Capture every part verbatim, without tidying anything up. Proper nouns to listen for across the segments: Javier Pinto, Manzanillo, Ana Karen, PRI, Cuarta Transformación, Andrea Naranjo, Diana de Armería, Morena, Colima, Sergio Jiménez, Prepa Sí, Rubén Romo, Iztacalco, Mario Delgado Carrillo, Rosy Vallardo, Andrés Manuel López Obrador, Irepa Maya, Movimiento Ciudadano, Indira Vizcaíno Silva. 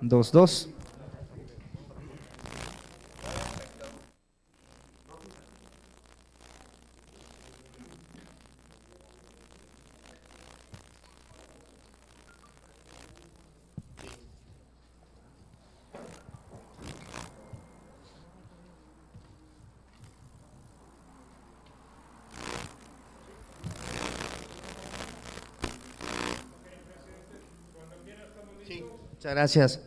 dos dos. Muchas gracias.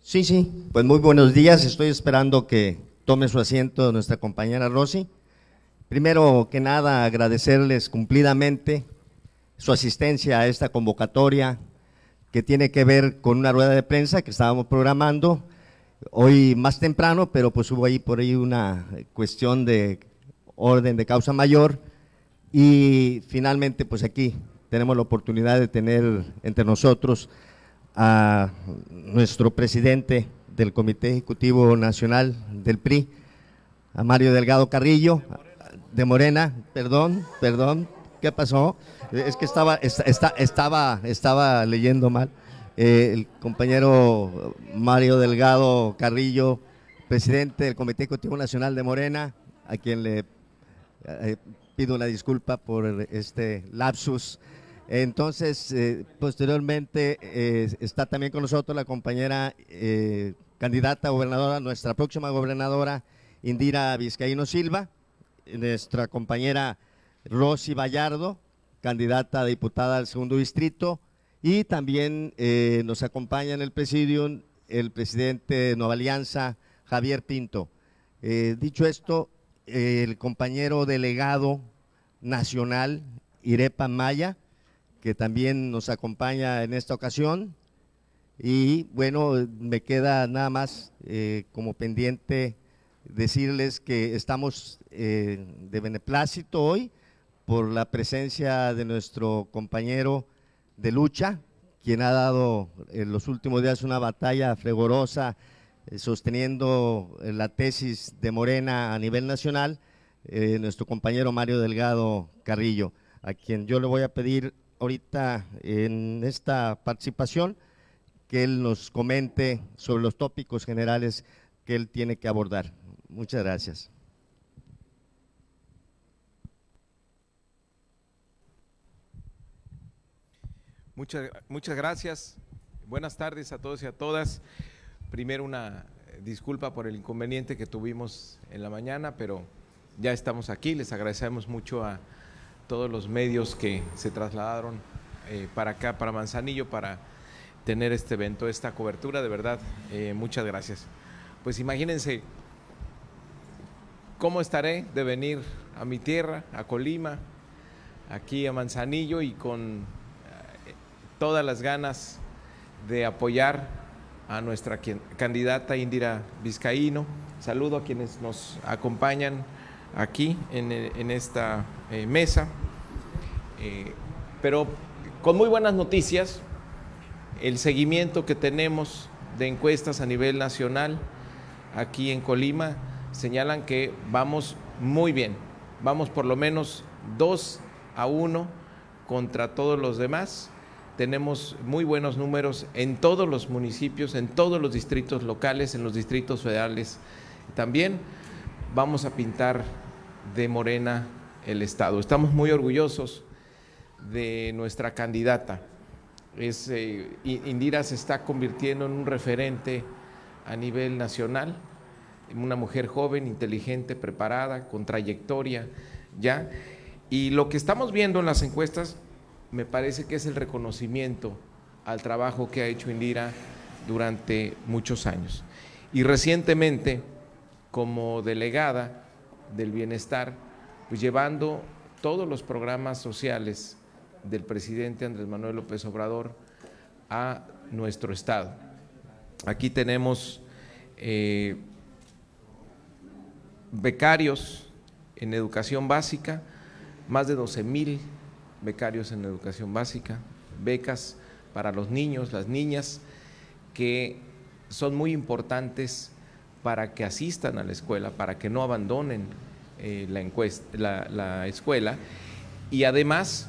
Sí, sí, pues muy buenos días. Estoy esperando que tome su asiento nuestra compañera Rosy. Primero que nada, agradecerles cumplidamente su asistencia a esta convocatoria que tiene que ver con una rueda de prensa que estábamos programando hoy más temprano, pero pues hubo ahí por ahí una cuestión de orden de causa mayor y finalmente pues aquí tenemos la oportunidad de tener entre nosotros a nuestro presidente del Comité Ejecutivo Nacional del P R I, a Mario Delgado Carrillo, de Morena, perdón, perdón, ¿qué pasó? Es que estaba, está, estaba, estaba leyendo mal, eh, el compañero Mario Delgado Carrillo, presidente del Comité Ejecutivo Nacional de Morena, a quien le eh, pido una disculpa por este lapsus. Entonces, eh, posteriormente eh, está también con nosotros la compañera eh, candidata a gobernadora, nuestra próxima gobernadora Indira Vizcaíno Silva, nuestra compañera Rosy Vallardo, candidata a diputada al segundo distrito, y también eh, nos acompaña en el presidium el presidente de Nueva Alianza, Javier Pinto. Eh, dicho esto, eh, el compañero delegado nacional, Irepa Maya, que también nos acompaña en esta ocasión, y bueno, me queda nada más eh, como pendiente decirles que estamos eh, de beneplácito hoy por la presencia de nuestro compañero de lucha, quien ha dado en los últimos días una batalla fragorosa eh, sosteniendo la tesis de Morena a nivel nacional, eh, nuestro compañero Mario Delgado Carrillo, a quien yo le voy a pedir ahorita en esta participación que él nos comente sobre los tópicos generales que él tiene que abordar. Muchas gracias. Muchas, muchas gracias. Buenas tardes a todos y a todas. Primero una disculpa por el inconveniente que tuvimos en la mañana, pero ya estamos aquí. Les agradecemos mucho a todos los medios que se trasladaron eh, para acá, para Manzanillo, para tener este evento, esta cobertura, de verdad, eh, muchas gracias. Pues imagínense cómo estaré de venir a mi tierra, a Colima, aquí a Manzanillo, y con eh, todas las ganas de apoyar a nuestra quien, candidata Indira Vizcaíno. Saludo a quienes nos acompañan aquí en, en esta eh, mesa, eh, pero con muy buenas noticias. El seguimiento que tenemos de encuestas a nivel nacional aquí en Colima señalan que vamos muy bien, vamos por lo menos dos a uno contra todos los demás. Tenemos muy buenos números en todos los municipios, en todos los distritos locales, en los distritos federales también. Vamos a pintar de Morena el estado. Estamos muy orgullosos de nuestra candidata. Es, eh, Indira se está convirtiendo en un referente a nivel nacional, una mujer joven, inteligente, preparada, con trayectoria ya. Y lo que estamos viendo en las encuestas me parece que es el reconocimiento al trabajo que ha hecho Indira durante muchos años. Y recientemente, como delegada del bienestar, pues llevando todos los programas sociales del presidente Andrés Manuel López Obrador a nuestro estado. Aquí tenemos eh, becarios en educación básica, más de doce mil becarios en educación básica, becas para los niños, las niñas, que son muy importantes para que asistan a la escuela, para que no abandonen eh, la, encuesta, la, la escuela, y además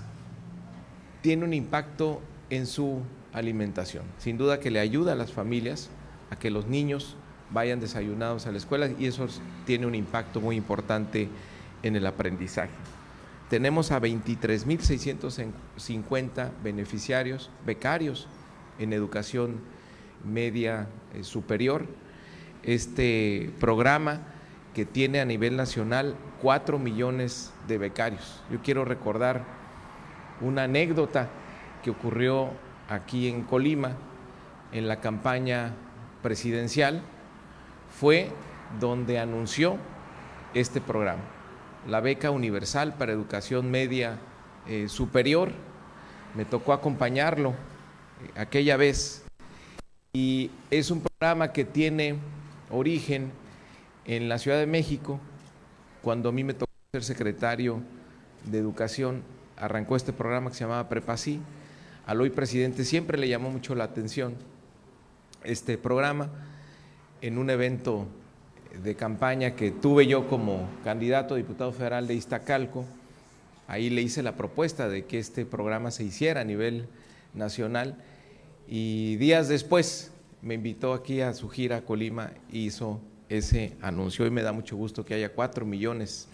tiene un impacto en su alimentación. Sin duda que le ayuda a las familias a que los niños vayan desayunados a la escuela y eso tiene un impacto muy importante en el aprendizaje. Tenemos a veintitrés mil seiscientos cincuenta beneficiarios, becarios en educación media eh, superior. Este programa que tiene a nivel nacional cuatro millones de becarios. Yo quiero recordar una anécdota que ocurrió aquí en Colima en la campaña presidencial, fue donde anunció este programa, la beca universal para educación media eh, superior. Me tocó acompañarlo eh, aquella vez y es un programa que tiene origen en la Ciudad de México. Cuando a mí me tocó ser secretario de Educación, arrancó este programa que se llamaba Prepa Sí. Al hoy presidente siempre le llamó mucho la atención este programa. En un evento de campaña que tuve yo como candidato a diputado federal de Iztacalco, ahí le hice la propuesta de que este programa se hiciera a nivel nacional y días después me invitó aquí a su gira a Colima e hizo ese anuncio. Y me da mucho gusto que haya cuatro millones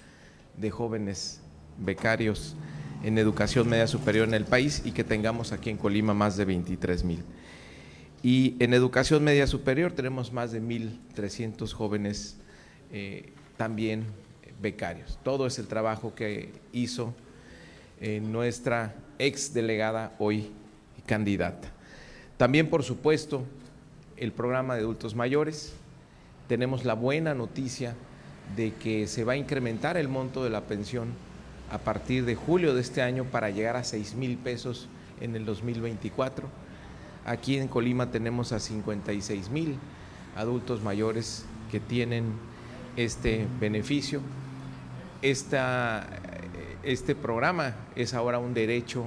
de jóvenes becarios en educación media superior en el país y que tengamos aquí en Colima más de veintitrés mil. Y en educación media superior tenemos más de mil trescientos jóvenes eh, también becarios. Todo es el trabajo que hizo eh, nuestra ex delegada, hoy candidata. También, por supuesto, el programa de adultos mayores. Tenemos la buena noticia de que se va a incrementar el monto de la pensión a partir de julio de este año para llegar a seis mil pesos en el dos mil veinticuatro. Aquí en Colima tenemos a cincuenta y seis mil adultos mayores que tienen este beneficio. Esta, este programa es ahora un derecho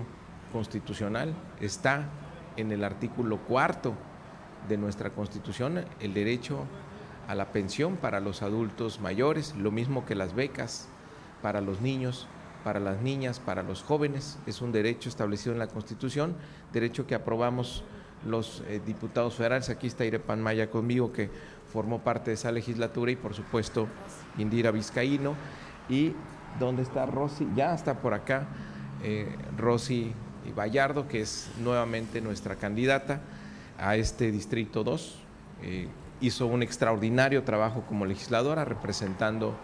constitucional, está en el artículo cuarto de nuestra Constitución, el derecho a la pensión para los adultos mayores, lo mismo que las becas para los niños, para las niñas, para los jóvenes. Es un derecho establecido en la Constitución, derecho que aprobamos los eh, diputados federales. Aquí está Irepa Maya conmigo, que formó parte de esa legislatura, y por supuesto Indira Vizcaíno. ¿Y dónde está Rosy? Ya está por acá eh, Rosy Vallardo, que es nuevamente nuestra candidata a este Distrito dos. Eh, hizo un extraordinario trabajo como legisladora, representando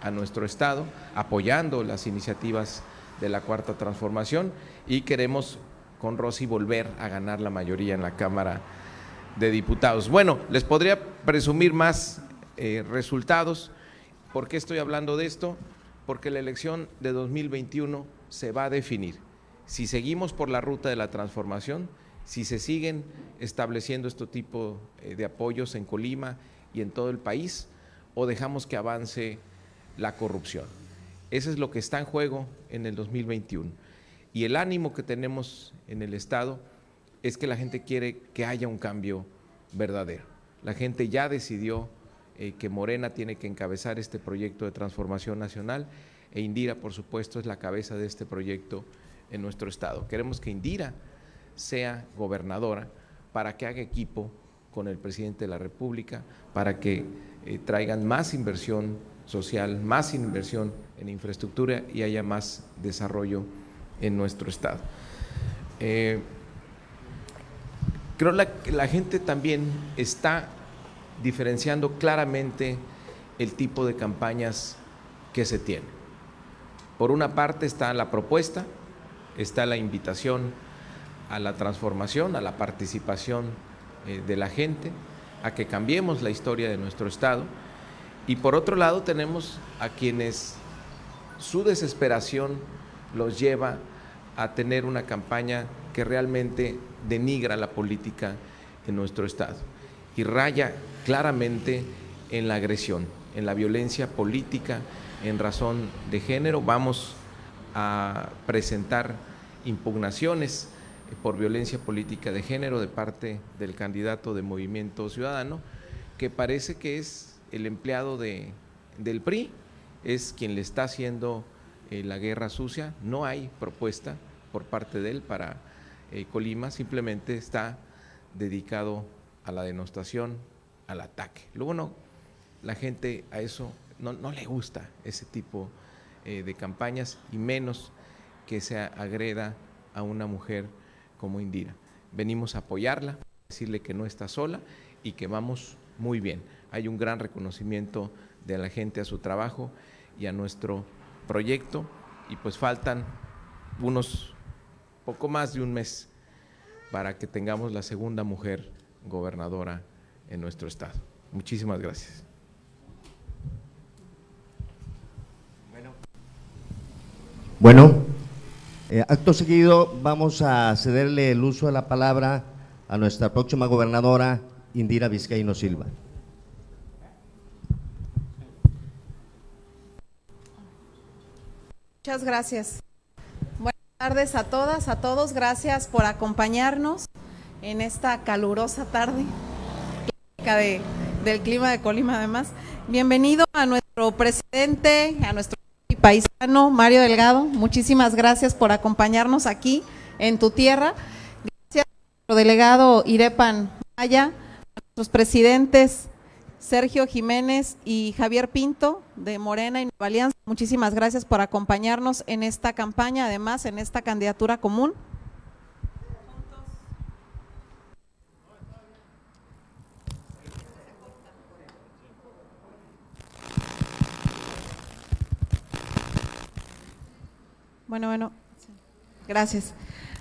a nuestro Estado, apoyando las iniciativas de la Cuarta Transformación, y queremos con Rosy volver a ganar la mayoría en la Cámara de Diputados. Bueno, les podría presumir más eh, resultados. ¿Por qué estoy hablando de esto? Porque la elección de dos mil veintiuno se va a definir si seguimos por la ruta de la transformación, si se siguen estableciendo este tipo de apoyos en Colima y en todo el país, o dejamos que avance la corrupción. Eso es lo que está en juego en el dos mil veintiuno. Y el ánimo que tenemos en el Estado es que la gente quiere que haya un cambio verdadero. La gente ya decidió eh, que Morena tiene que encabezar este proyecto de transformación nacional, e Indira, por supuesto, es la cabeza de este proyecto en nuestro Estado. Queremos que Indira sea gobernadora para que haga equipo con el presidente de la República, para que eh, traigan más inversión social, más inversión en infraestructura y haya más desarrollo en nuestro Estado. Eh, creo la, que la gente también está diferenciando claramente el tipo de campañas que se tienen. Por una parte está la propuesta, está la invitación a la transformación, a la participación eh, de la gente, a que cambiemos la historia de nuestro Estado, y por otro lado tenemos a quienes su desesperación los lleva a tener una campaña que realmente denigra la política en nuestro Estado y raya claramente en la agresión, en la violencia política en razón de género. Vamos a presentar impugnaciones por violencia política de género de parte del candidato de Movimiento Ciudadano, que parece que es el empleado de, del P R I, es quien le está haciendo eh, la guerra sucia. No hay propuesta por parte de él para eh, Colima simplemente está dedicado a la denostación, al ataque. Luego no, la gente a eso no, no le gusta ese tipo eh, de campañas, y menos que se agreda a una mujer como Indira. Venimos a apoyarla, decirle que no está sola y que vamos muy bien. Hay un gran reconocimiento de la gente a su trabajo y a nuestro proyecto, y pues faltan unos poco más de un mes para que tengamos la segunda mujer gobernadora en nuestro estado. Muchísimas gracias. Bueno, bueno eh, acto seguido vamos a cederle el uso de la palabra a nuestra próxima gobernadora, Indira Vizcaíno Silva. Muchas gracias. Buenas tardes a todas, a todos. Gracias por acompañarnos en esta calurosa tarde de, del clima de Colima, además. Bienvenido a nuestro presidente, a nuestro paisano Mario Delgado. Muchísimas gracias por acompañarnos aquí en tu tierra. Gracias a nuestro delegado Irepa Maya, a nuestros presidentes Sergio Jiménez y Javier Pinto de Morena y Nueva Alianza. Muchísimas gracias por acompañarnos en esta campaña, además en esta candidatura común. Bueno, bueno, gracias.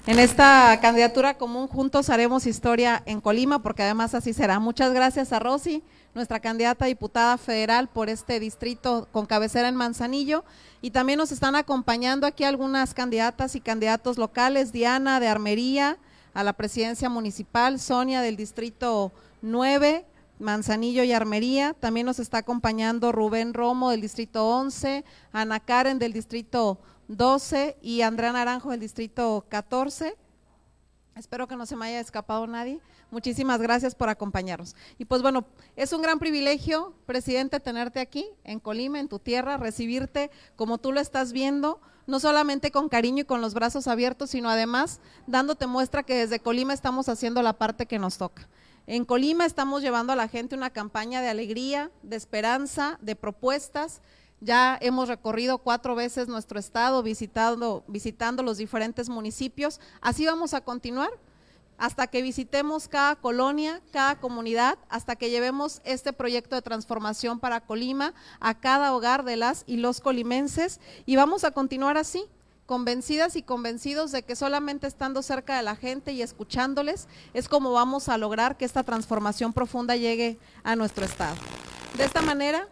En esta candidatura común juntos haremos historia en Colima, porque además así será. Muchas gracias a Rosy, nuestra candidata a diputada federal por este distrito con cabecera en Manzanillo, y también nos están acompañando aquí algunas candidatas y candidatos locales: Diana de Armería a la presidencia municipal, Sonia del distrito nueve, Manzanillo y Armería, también nos está acompañando Rubén Romo del distrito once, Ana Karen del distrito doce y Andrea Naranjo del distrito catorce. Espero que no se me haya escapado nadie. Muchísimas gracias por acompañarnos. Y pues bueno, es un gran privilegio, presidente, tenerte aquí en Colima, en tu tierra, recibirte como tú lo estás viendo, no solamente con cariño y con los brazos abiertos, sino además dándote muestra que desde Colima estamos haciendo la parte que nos toca. En Colima estamos llevando a la gente una campaña de alegría, de esperanza, de propuestas. Ya hemos recorrido cuatro veces nuestro estado, visitando, visitando los diferentes municipios. Así vamos a continuar hasta que visitemos cada colonia, cada comunidad, hasta que llevemos este proyecto de transformación para Colima a cada hogar de las y los colimenses, y vamos a continuar así, convencidas y convencidos de que solamente estando cerca de la gente y escuchándoles es como vamos a lograr que esta transformación profunda llegue a nuestro estado. De esta manera,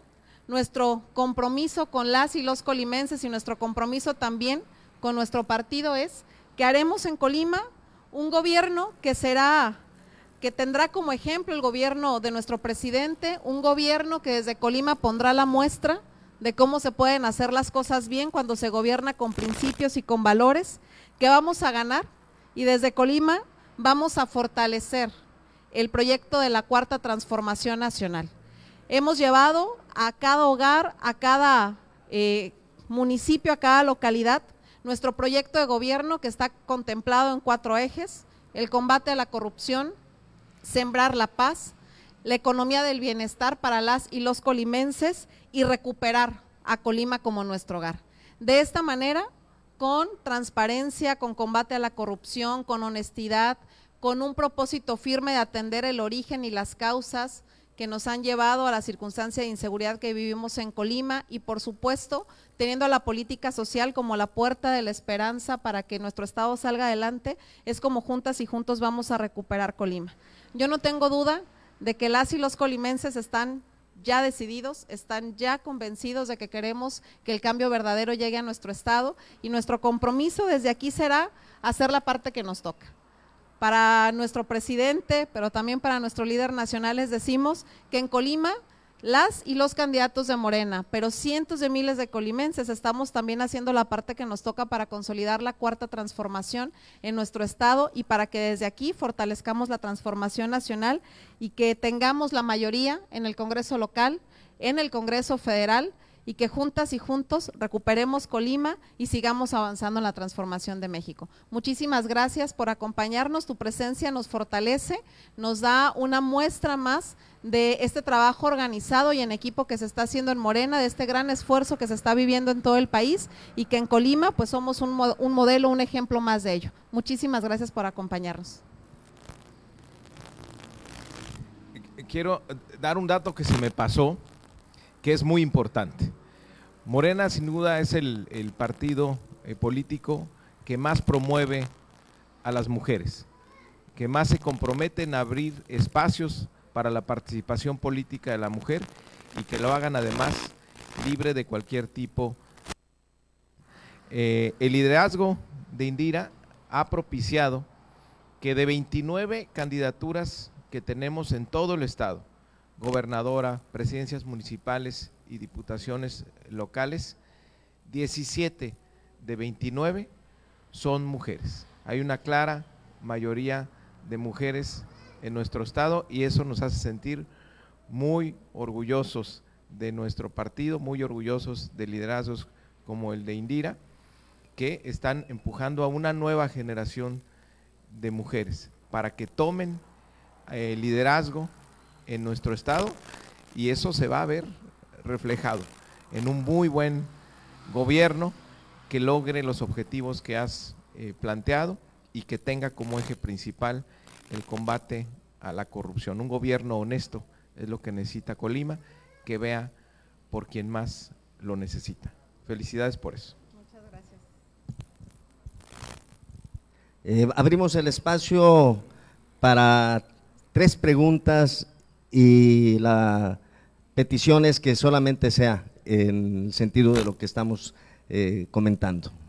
nuestro compromiso con las y los colimenses y nuestro compromiso también con nuestro partido es que haremos en Colima un gobierno que será, que tendrá como ejemplo el gobierno de nuestro presidente, un gobierno que desde Colima pondrá la muestra de cómo se pueden hacer las cosas bien cuando se gobierna con principios y con valores, que vamos a ganar, y desde Colima vamos a fortalecer el proyecto de la Cuarta Transformación Nacional. Hemos llevado a cada hogar, a cada eh, municipio, a cada localidad, nuestro proyecto de gobierno que está contemplado en cuatro ejes: el combate a la corrupción, sembrar la paz, la economía del bienestar para las y los colimenses y recuperar a Colima como nuestro hogar. De esta manera, con transparencia, con combate a la corrupción, con honestidad, con un propósito firme de atender el origen y las causas que nos han llevado a la circunstancia de inseguridad que vivimos en Colima, y por supuesto teniendo la política social como la puerta de la esperanza para que nuestro estado salga adelante, es como juntas y juntos vamos a recuperar Colima. Yo no tengo duda de que las y los colimenses están ya decididos, están ya convencidos de que queremos que el cambio verdadero llegue a nuestro estado, y nuestro compromiso desde aquí será hacer la parte que nos toca. Para nuestro presidente, pero también para nuestro líder nacional, les decimos que en Colima las y los candidatos de Morena, pero cientos de miles de colimenses, estamos también haciendo la parte que nos toca para consolidar la Cuarta Transformación en nuestro estado, y para que desde aquí fortalezcamos la transformación nacional y que tengamos la mayoría en el Congreso local, en el Congreso federal y que juntas y juntos recuperemos Colima y sigamos avanzando en la transformación de México. Muchísimas gracias por acompañarnos, tu presencia nos fortalece, nos da una muestra más de este trabajo organizado y en equipo que se está haciendo en Morena, de este gran esfuerzo que se está viviendo en todo el país y que en Colima pues somos un, un modelo, un ejemplo más de ello. Muchísimas gracias por acompañarnos. Quiero dar un dato que se me pasó, que es muy importante. Morena sin duda es el, el partido eh, político que más promueve a las mujeres, que más se compromete en abrir espacios para la participación política de la mujer y que lo hagan además libre de cualquier tipo. Eh, el liderazgo de Indira ha propiciado que de veintinueve candidaturas que tenemos en todo el estado, gobernadora, presidencias municipales y diputaciones locales, diecisiete de veintinueve son mujeres. Hay una clara mayoría de mujeres en nuestro estado y eso nos hace sentir muy orgullosos de nuestro partido, muy orgullosos de liderazgos como el de Indira, que están empujando a una nueva generación de mujeres para que tomen eh, liderazgo en nuestro estado y eso se va a ver reflejado en un muy buen gobierno que logre los objetivos que has eh, planteado y que tenga como eje principal el combate a la corrupción. Un gobierno honesto es lo que necesita Colima, que vea por quien más lo necesita. Felicidades por eso. Muchas gracias. Eh, abrimos el espacio para tres preguntas y la petición es que solamente sea en el sentido de lo que estamos eh, comentando.